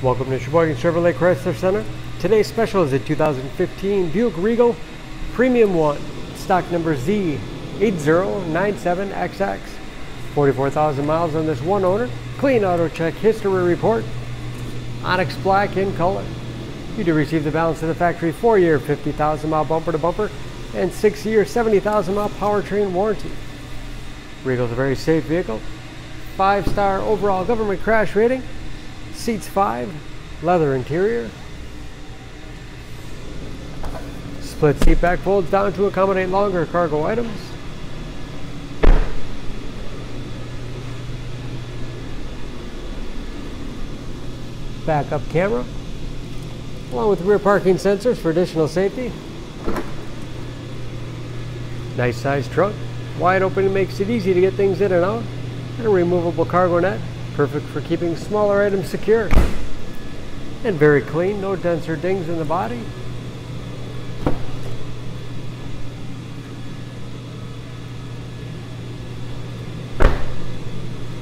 Welcome to Sheboygan Chevrolet Chrysler Center. Today's special is a 2015 Buick Regal Premium One, stock number Z8097XX. 44,000 miles on this one owner. Clean auto check history report. Onyx black in color. You do receive the balance of the factory 4-year 50,000 mile bumper to bumper and 6-year 70,000 mile powertrain warranty. Regal's a very safe vehicle. 5-star overall government crash rating. Seats 5, leather interior, split seat back folds down to accommodate longer cargo items, backup camera, along with rear parking sensors for additional safety. Nice sized trunk, wide opening makes it easy to get things in and out, and a removable cargo net. Perfect for keeping smaller items secure. And very clean, no dents or dings in the body.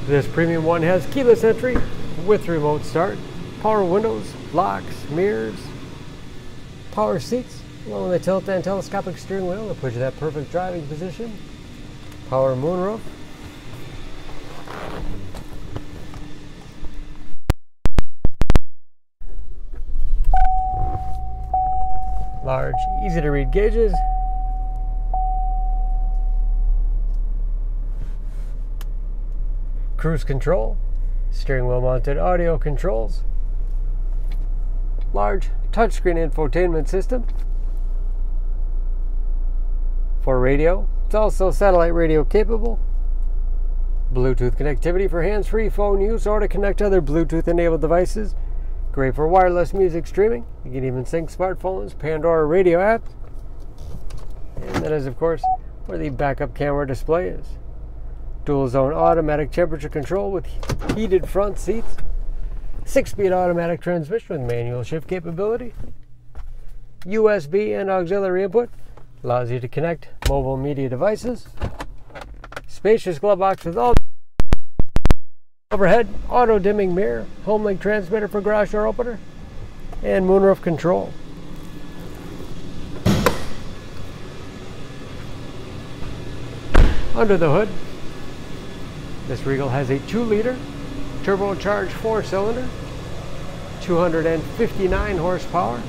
This Premium One has keyless entry with remote start, power windows, locks, mirrors, power seats, along with a tilt and telescopic steering wheel to put you in that perfect driving position, power moonroof, large, easy to read gauges, cruise control, steering wheel mounted audio controls, large touchscreen infotainment system for radio. It's also satellite radio capable, Bluetooth connectivity for hands-free phone use or to connect other Bluetooth enabled devices. Great for wireless music streaming. You can even sync smartphones, Pandora radio app. And that is, of course, where the backup camera display is. Dual zone automatic temperature control with heated front seats. 6-speed automatic transmission with manual shift capability. USB and auxiliary input. Allows you to connect mobile media devices. Spacious glove box with all overhead, auto dimming mirror, home link transmitter for garage door opener, and moonroof control. Under the hood, this Regal has a 2-liter turbocharged 4-cylinder, 259 horsepower.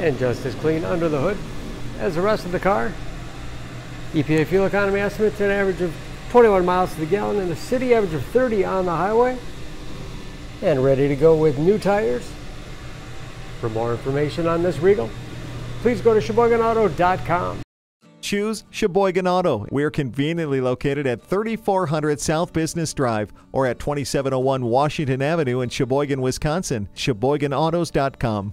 And just as clean under the hood as the rest of the car. EPA fuel economy estimates an average of 21 miles to the gallon in the city, average of 30 on the highway, and ready to go with new tires. For more information on this Regal, please go to SheboyganAuto.com. Choose Sheboygan Auto. We're conveniently located at 3400 South Business Drive or at 2701 Washington Avenue in Sheboygan, Wisconsin. SheboyganAutos.com.